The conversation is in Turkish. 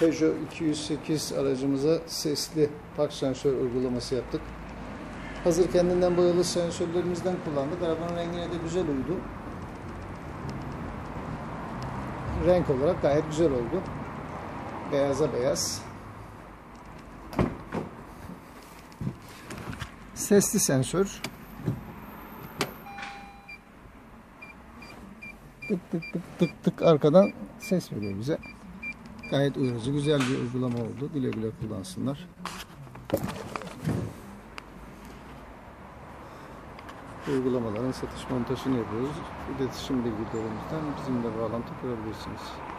Peugeot 208 aracımıza sesli park sensör uygulaması yaptık. Hazır kendinden boyalı sensörlerimizden kullandık. Arabanın rengine de güzel uydu. Renk olarak gayet güzel oldu. Beyaza beyaz. Sesli sensör. Tık tık tık tık tık arkadan ses veriyor bize. Gayet uyarıcı, güzel bir uygulama oldu. Güle güle kullansınlar. Uygulamaların satış montajını yapıyoruz. İletişim bilgilerimizden bizimle bağlantı kurabilirsiniz.